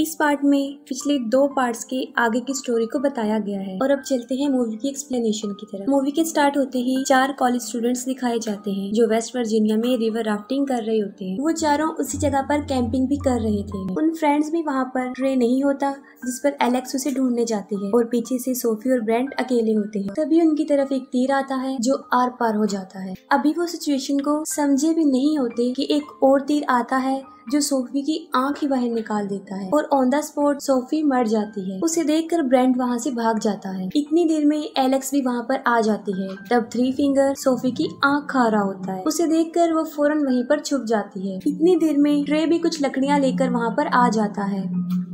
इस पार्ट में पिछले दो पार्ट्स के आगे की स्टोरी को बताया गया है। और अब चलते हैं मूवी की एक्सप्लेनेशन की तरफ। मूवी के स्टार्ट होते ही चार कॉलेज स्टूडेंट्स दिखाए जाते हैं जो वेस्ट वर्जीनिया में रिवर राफ्टिंग कर रहे होते हैं। वो चारों उसी जगह पर कैंपिंग भी कर रहे थे। उन फ्रेंड्स में वहाँ पर ट्रे नहीं होता जिस पर एलेक्स उसे ढूंढने जाती है और पीछे से सोफी और ब्रेंट अकेले होते हैं। तभी उनकी तरफ एक तीर आता है जो आर पार हो जाता है। अभी वो सिचुएशन को समझे भी नहीं होते कि एक और तीर आता है जो सोफी की आंख ही बाहर निकाल देता है और ऑन द स्पॉट सोफी मर जाती है। उसे देखकर ब्रेंट वहां से भाग जाता है। इतनी देर में एलेक्स भी वहां पर आ जाती है। तब थ्री फिंगर सोफी की आंख खा रहा होता है। उसे देखकर वो फौरन वहीं पर छुप जाती है। इतनी देर में ट्रे भी कुछ लकड़ियां लेकर वहां पर आ जाता है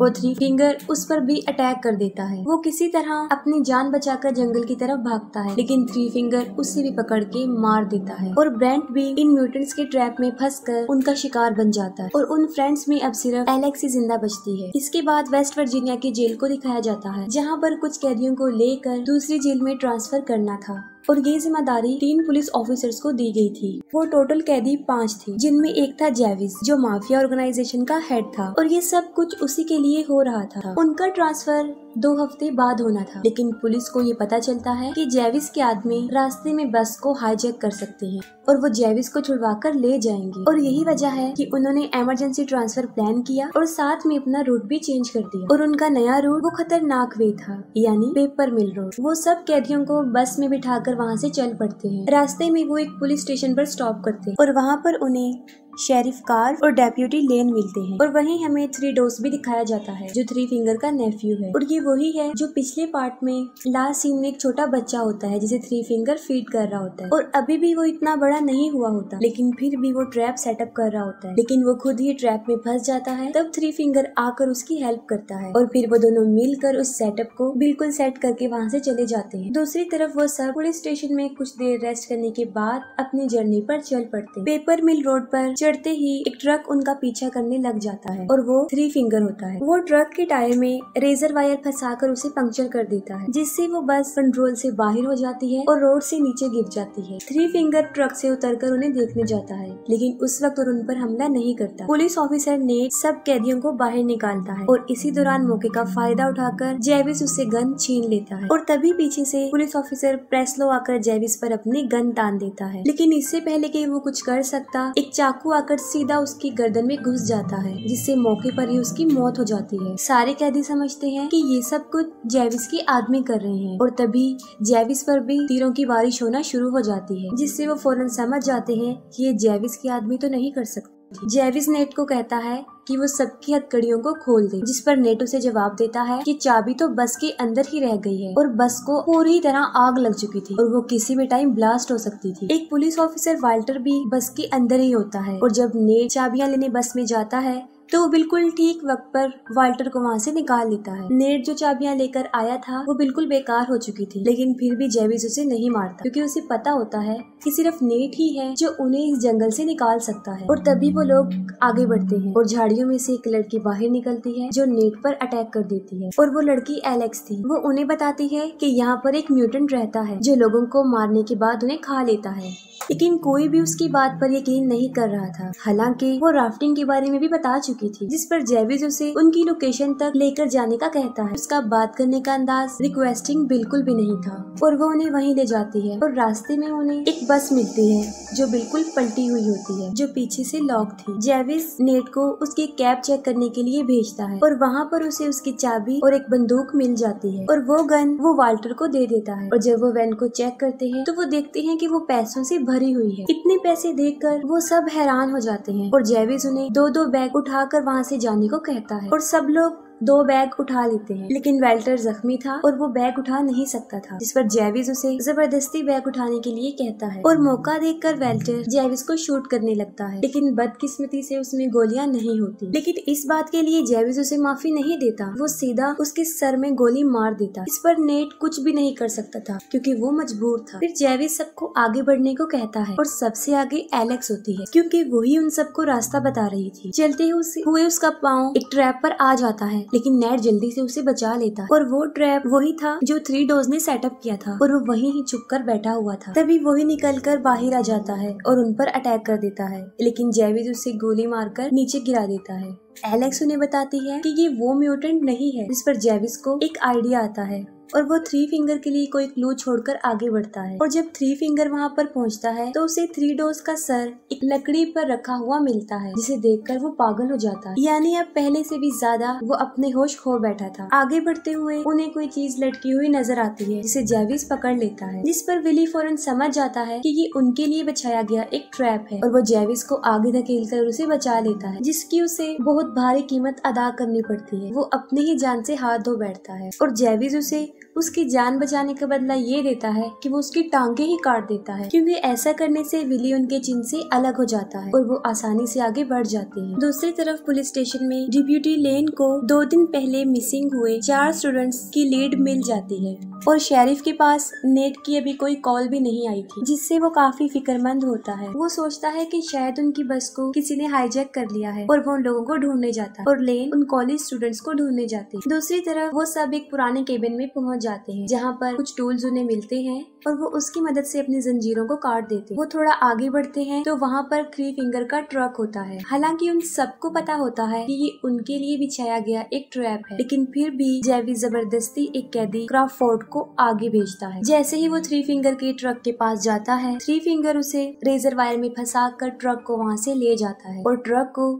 और थ्री फिंगर उस पर भी अटैक कर देता है। वो किसी तरह अपनी जान बचाकर जंगल की तरफ भागता है लेकिन थ्री फिंगर उससे भी पकड़ के मार देता है और ब्रेंट भी इन म्यूटेंट्स के ट्रैप में फंसकर उनका शिकार बन जाता है और उन फ्रेंड्स में अब सिर्फ एलेक्स ही जिंदा बचती है। इसके बाद वेस्ट वर्जीनिया की जेल को दिखाया जाता है जहां पर कुछ कैदियों को लेकर दूसरी जेल में ट्रांसफर करना था और ये जिम्मेदारी 3 पुलिस ऑफिसर्स को दी गई थी। वो टोटल कैदी 5 थे जिनमें एक था जेविस जो माफिया ऑर्गेनाइजेशन का हेड था और ये सब कुछ उसी के लिए हो रहा था। उनका ट्रांसफर 2 हफ्ते बाद होना था लेकिन पुलिस को ये पता चलता है कि जेविस के आदमी रास्ते में बस को हाईजैक कर सकते हैं और वो जेविस को छुड़वा कर ले जाएंगे और यही वजह है कि उन्होंने इमरजेंसी ट्रांसफर प्लान किया और साथ में अपना रूट भी चेंज कर दिया और उनका नया रूट वो खतरनाक वे था यानी पेपर मिल रोड। वो सब कैदियों को बस में बिठाकर वहाँ से चल पड़ते हैं। रास्ते में वो एक पुलिस स्टेशन पर स्टॉप करते हैं और वहाँ पर उन्हें शेरिफ कार्व और डेप्यूटी लेन मिलते हैं और वहीं हमें थ्री टोज भी दिखाया जाता है जो थ्री फिंगर का नेफ्यू है और ये वही है जो पिछले पार्ट में लास्ट सीन में एक छोटा बच्चा होता है जिसे थ्री फिंगर फीड कर रहा होता है और अभी भी वो इतना बड़ा नहीं हुआ होता लेकिन फिर भी वो ट्रैप सेटअप कर रहा होता है लेकिन वो खुद ही ट्रैप में फंस जाता है। तब थ्री फिंगर आकर उसकी हेल्प करता है और फिर वो दोनों मिलकर उस सेटअप को बिल्कुल सेट करके वहाँ से चले जाते हैं। दूसरी तरफ वो सब पुलिस स्टेशन में कुछ देर रेस्ट करने के बाद अपनी जर्नी पर चल पड़ते। पेपर मिल रोड पर चढ़ते ही एक ट्रक उनका पीछा करने लग जाता है और वो थ्री फिंगर होता है। वो ट्रक के टायर में रेजर वायर फंसाकर उसे पंक्चर कर देता है जिससे वो बस कंट्रोल से बाहर हो जाती है और रोड से नीचे गिर जाती है। थ्री फिंगर ट्रक से उतरकर उन्हें देखने जाता है लेकिन उस वक्त उन पर हमला नहीं करता। पुलिस ऑफिसर ने सब कैदियों को बाहर निकालता है और इसी दौरान मौके का फायदा उठाकर जेविस उससे गन छीन लेता है और तभी पीछे से पुलिस ऑफिसर प्रेस्लो आकर जेविस पर अपनी गन तान देता है लेकिन इससे पहले कि वो कुछ कर सकता एक चाकू आकर सीधा उसकी गर्दन में घुस जाता है जिससे मौके पर ही उसकी मौत हो जाती है। सारे कैदी समझते हैं कि ये सब कुछ जेविस के आदमी कर रहे हैं और तभी जेविस पर भी तीरों की बारिश होना शुरू हो जाती है जिससे वो फौरन समझ जाते हैं कि ये जेविस के आदमी तो नहीं कर सकते। जेविस नेट को कहता है कि वो सबकी हथकड़ियों को खोल दे जिस पर नेटो से जवाब देता है कि चाबी तो बस के अंदर ही रह गई है और बस को पूरी तरह आग लग चुकी थी और वो किसी भी टाइम ब्लास्ट हो सकती थी। एक पुलिस ऑफिसर वाल्टर भी बस के अंदर ही होता है और जब नेट चाबियां लेने बस में जाता है तो बिल्कुल ठीक वक्त पर वाल्टर को वहाँ से निकाल लेता है। नेट जो चाबियां लेकर आया था वो बिल्कुल बेकार हो चुकी थी लेकिन फिर भी जेविस उसे नहीं मारता क्योंकि उसे पता होता है कि सिर्फ नेट ही है जो उन्हें इस जंगल से निकाल सकता है। और तभी वो लोग आगे बढ़ते हैं और झाड़ियों में से एक लड़की बाहर निकलती है जो नेट पर अटैक कर देती है और वो लड़की एलेक्स थी। वो उन्हें बताती है कि यहाँ पर एक म्यूटेंट रहता है जो लोगों को मारने के बाद उन्हें खा लेता है लेकिन कोई भी उसकी बात पर यकीन नहीं कर रहा था। हालांकि वो राफ्टिंग के बारे में भी बता चुकी थी जिस पर जेविस उसे उनकी लोकेशन तक लेकर जाने का कहता है। उसका बात करने का अंदाज रिक्वेस्टिंग बिल्कुल भी नहीं था और वो उन्हें वहीं ले जाती है और रास्ते में उन्हें एक बस मिलती है जो बिल्कुल पलटी हुई होती है जो पीछे से लॉक थी। जेविस नेट को उसकी कैब चेक करने के लिए भेजता है और वहाँ पर उसे उसकी चाबी और एक बंदूक मिल जाती है और वो गन वो वाल्टर को दे देता है और जब वो वैन को चेक करते हैं तो वो देखते हैं कि वो पैसों से भरी हुई है। इतने पैसे देखकर वो सब हैरान हो जाते हैं और जेविस उन्हें 2-2 बैग उठाकर वहाँ से जाने को कहता है और सब लोग 2 बैग उठा लेते हैं लेकिन वाल्टर जख्मी था और वो बैग उठा नहीं सकता था जिस पर जेविस उसे जबरदस्ती बैग उठाने के लिए कहता है और मौका देखकर वाल्टर जेविस को शूट करने लगता है लेकिन बदकिस्मती से उसमें गोलियां नहीं होती लेकिन इस बात के लिए जेविस उसे माफी नहीं देता। वो सीधा उसके सर में गोली मार देता। इस पर नेट कुछ भी नहीं कर सकता था क्योंकि वो मजबूर था। फिर जेविस सबको आगे बढ़ने को कहता है और सबसे आगे एलेक्स होती है क्योंकि वही उन सबको रास्ता बता रही थी। चलते हुए उसका पाँव एक ट्रैप पर आ जाता है लेकिन नेट जल्दी से उसे बचा लेता और वो ट्रैप वही था जो थ्री डोज ने सेटअप किया था और वो वहीं ही छुपकर बैठा हुआ था। तभी वही निकलकर बाहर आ जाता है और उन पर अटैक कर देता है लेकिन जेविस उसे गोली मारकर नीचे गिरा देता है एलेक्स उन्हें बताती है कि ये वो म्यूटेंट नहीं है, जिस पर जेविस को एक आइडिया आता है और वो थ्री फिंगर के लिए कोई क्लू छोड़कर आगे बढ़ता है। और जब थ्री फिंगर वहाँ पर पहुँचता है तो उसे थ्री टोज का सर एक लकड़ी पर रखा हुआ मिलता है, जिसे देखकर वो पागल हो जाता है। यानी अब पहले से भी ज्यादा वो अपने होश खो बैठा था। आगे बढ़ते हुए उन्हें कोई चीज लटकी हुई नजर आती है, जिसे जेविस पकड़ लेता है, जिस पर विली फौरन समझ जाता है कि ये उनके लिए बिछाया गया एक ट्रैप है और वो जेविस को आगे धकेलकर उसे बचा लेता है, जिसकी उसे बहुत भारी कीमत अदा करनी पड़ती है। वो अपने ही जान से हाथ धो बैठता है और जेविस उसे उसकी जान बचाने का बदला ये देता है कि वो उसकी टांगे ही काट देता है, क्योंकि ऐसा करने से विली उनके चिन्ह से अलग हो जाता है और वो आसानी से आगे बढ़ जाते हैं। दूसरी तरफ पुलिस स्टेशन में डिप्यूटी लेन को 2 दिन पहले मिसिंग हुए 4 स्टूडेंट्स की लीड मिल जाती है और शेरिफ के पास नेट की अभी कोई कॉल भी नहीं आई थी, जिससे वो काफी फिक्रमंद होता है। वो सोचता है कि शायद उनकी बस को किसी ने हाईजैक कर लिया है और वो उन लोगों को ढूंढने जाता है और लेन उन कॉलेज स्टूडेंट्स को ढूंढने जाती है। दूसरी तरफ वो सब एक पुराने केबिन में पहुंच जाते हैं, जहाँ पर कुछ टूल्स उन्हें मिलते हैं और वो उसकी मदद से अपनी जंजीरों को काट देते हैं। वो थोड़ा आगे बढ़ते हैं तो वहाँ पर थ्री फिंगर का ट्रक होता है। हालांकि उन सबको पता होता है कि ये उनके लिए बिछाया गया एक ट्रैप है, लेकिन फिर भी जेविस जबरदस्ती एक कैदी क्रॉफोर्ड को आगे भेजता है। जैसे ही वो थ्री फिंगर के ट्रक के पास जाता है, थ्री फिंगर उसे रेजर वायर में फंसा कर ट्रक को वहाँ से ले जाता है और ट्रक को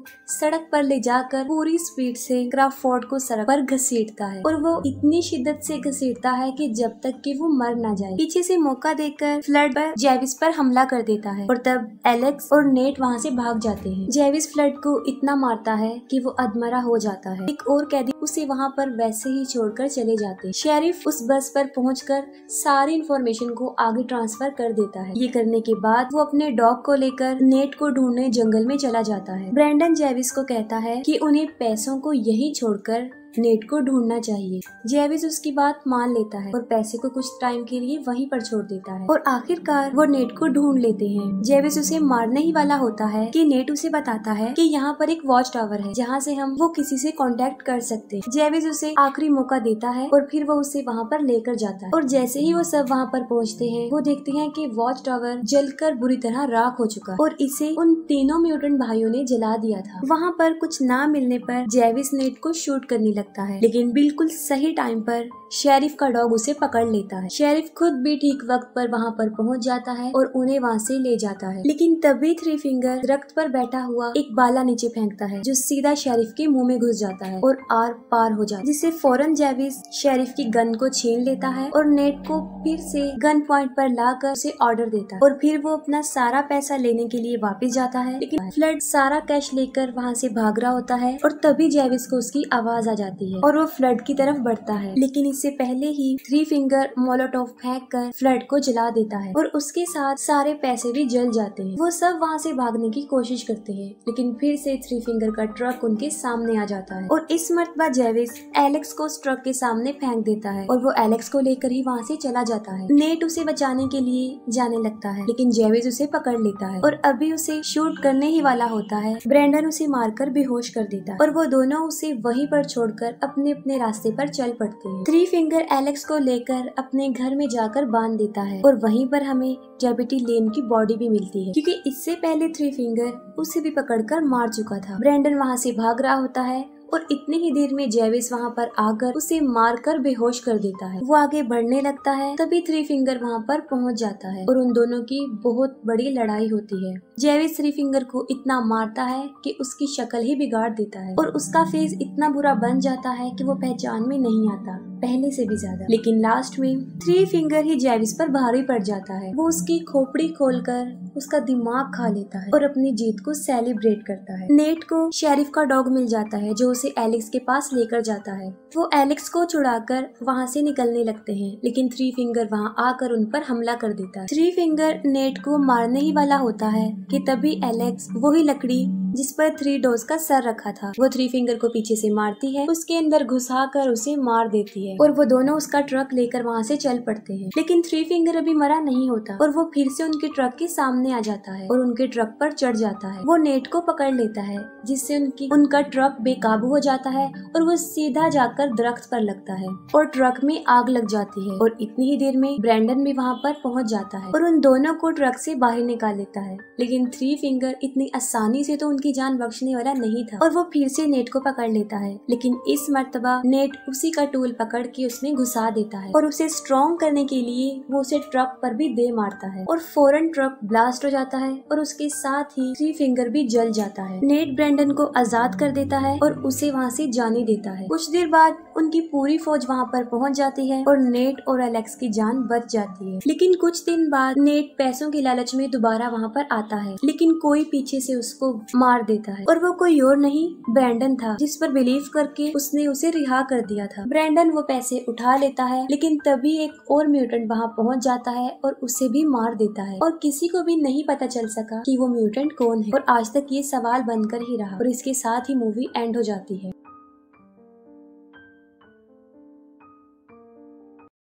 सड़क पर ले जाकर पूरी स्पीड से क्रॉफोर्ड को सड़क पर घसीटता है और वो इतनी शिद्दत से घसीटता है कि जब तक कि वो मर ना जाए। पीछे से मौका देकर फ्लड पर जेविस पर हमला कर देता है और तब एलेक्स और नेट वहाँ से भाग जाते हैं। जेविस फ्लड को इतना मारता है कि वो अधमरा हो जाता है। एक और कैदी उसे वहाँ पर वैसे ही छोड़कर चले जाते हैं। शेरिफ उस बस पर पहुंचकर सारी इंफॉर्मेशन को आगे ट्रांसफर कर देता है। ये करने के बाद वो अपने डॉग को लेकर नेट को ढूंढने जंगल में चला जाता है। ब्रैंडन जेविस को कहता है कि उन्हें पैसों को यहीं छोड़कर नेट को ढूंढना चाहिए। जेविस उसकी बात मान लेता है और पैसे को कुछ टाइम के लिए वहीं पर छोड़ देता है और आखिरकार वो नेट को ढूंढ लेते हैं। जेविस उसे मारने ही वाला होता है कि नेट उसे बताता है कि यहाँ पर एक वॉच टावर है, जहाँ से हम वो किसी से कांटेक्ट कर सकते हैं। जेविस उसे आखिरी मौका देता है और फिर वो उसे वहाँ पर लेकर जाता है और जैसे ही वो सब वहाँ पर पहुँचते हैं, वो देखते हैं कि वॉच टावर जलकर बुरी तरह राख हो चुका और इसे उन तीनों म्यूटेंट भाइयों ने जला दिया था। वहाँ पर कुछ ना मिलने पर जेविस नेट को शूट करने लगता है, लेकिन बिल्कुल सही टाइम पर शेरिफ का डॉग उसे पकड़ लेता है। शेरिफ खुद भी ठीक वक्त पर वहाँ पर पहुँच जाता है और उन्हें वहाँ से ले जाता है, लेकिन तभी थ्री फिंगर रक्त पर बैठा हुआ एक बाला नीचे फेंकता है, जो सीधा शेरिफ के मुंह में घुस जाता है और आर पार हो जाता है, जिससे फौरन जेविस शेरिफ की गन को छीन लेता है और नेट को फिर से गन पॉइंट पर लाकर उसे ऑर्डर देता है और फिर वो अपना सारा पैसा लेने के लिए वापिस जाता है, लेकिन फ्लड सारा कैश लेकर वहाँ से भाग रहा होता है और तभी जेविस को उसकी आवाज आ जाती है और वो फ्लड की तरफ बढ़ता है, लेकिन इससे पहले ही थ्री फिंगर मोलोटोव फेंककर फ्लड को जला देता है और उसके साथ सारे पैसे भी जल जाते हैं। वो सब वहाँ से भागने की कोशिश करते हैं, लेकिन फिर से थ्री फिंगर का ट्रक उनके सामने आ जाता है और इस मर्तबा जेविस एलेक्स को उस ट्रक के सामने फेंक देता है और वो एलेक्स को लेकर ही वहाँ से चला जाता है। नेट उसे बचाने के लिए जाने लगता है, लेकिन जेविस उसे पकड़ लेता है और अभी उसे शूट करने ही वाला होता है। ब्रैंडन उसे मारकर बेहोश कर देता है और वो दोनों उसे वहीं पर छोड़कर अपने अपने रास्ते पर चल पड़ते हैं। थ्री फिंगर एलेक्स को लेकर अपने घर में जाकर बांध देता है और वहीं पर हमें डेप्यूटी लेन की बॉडी भी मिलती है, क्योंकि इससे पहले थ्री फिंगर उसे भी पकड़कर मार चुका था। ब्रैंडन वहां से भाग रहा होता है और इतने ही देर में जेविस वहाँ पर आकर उसे मारकर बेहोश कर देता है। वो आगे बढ़ने लगता है, तभी थ्री फिंगर वहाँ पर पहुँच जाता है और उन दोनों की बहुत बड़ी लड़ाई होती है। जेविस थ्री फिंगर को इतना मारता है कि उसकी शक्ल ही बिगाड़ देता है और उसका फेस इतना बुरा बन जाता है कि वो पहचान में नहीं आता पहले से भी ज्यादा। लेकिन लास्ट में थ्री फिंगर ही जेविस पर भारी पड़ जाता है। वो उसकी खोपड़ी खोलकर उसका दिमाग खा लेता है और अपनी जीत को सेलिब्रेट करता है। नेट को शेरिफ का डॉग मिल जाता है, जो उसे एलेक्स के पास लेकर जाता है। वो एलेक्स को छुड़ाकर वहाँ से निकलने लगते हैं, लेकिन थ्री फिंगर वहाँ आकर उन पर हमला कर देता है। थ्री फिंगर नेट को मारने ही वाला होता है कि तभी एलेक्स वही लकड़ी जिस पर थ्री डोज का सर रखा था, वो थ्री फिंगर को पीछे से मारती है, उसके अंदर घुसा कर उसे मार देती है और वो दोनों उसका ट्रक लेकर वहाँ से चल पड़ते हैं। लेकिन थ्री फिंगर अभी मरा नहीं होता और वो फिर से उनके ट्रक के सामने आ जाता है और उनके ट्रक पर चढ़ जाता है। वो नेट को पकड़ लेता है, जिससे उनका ट्रक बेकाबू हो जाता है और वो सीधा जाकर दरख्त पर लगता है और ट्रक में आग लग जाती है और इतनी ही देर में ब्रैंडन भी वहाँ पर पहुँच जाता है और उन दोनों को ट्रक से बाहर निकाल लेता है। लेकिन थ्री फिंगर इतनी आसानी से तो उनकी जान बख्शने वाला नहीं था और वो फिर से नेट को पकड़ लेता है, लेकिन इस मर्तबा नेट उसी का टूल पकड़ के उसमें घुसा देता है और उसे स्ट्रॉन्ग करने के लिए वो उसे ट्रक पर भी दे मारता है और फौरन ट्रक ब्लास्ट हो जाता है और उसके साथ ही थ्री फिंगर भी जल जाता है। नेट ब्रैंडन को आजाद कर देता है और उसे वहाँ से जाने देता है। कुछ देर बाद उनकी पूरी फौज वहाँ पर पहुँच जाती है और नेट और एलेक्स की जान बच जाती है। लेकिन कुछ दिन बाद नेट पैसों के लालच में दोबारा वहाँ पर आता है, लेकिन कोई पीछे से उसको मार देता है और वो कोई और नहीं ब्रैंडन था, जिस पर बिलीव करके उसने उसे रिहा कर दिया था। ब्रैंडन वो पैसे उठा लेता है, लेकिन तभी एक और म्यूटेंट वहाँ पहुँच जाता है और उसे भी मार देता है और किसी को भी नहीं पता चल सका कि वो म्यूटेंट कौन है और आज तक ये सवाल बनकर ही रहा। और इसके साथ ही मूवी एंड हो जाती है।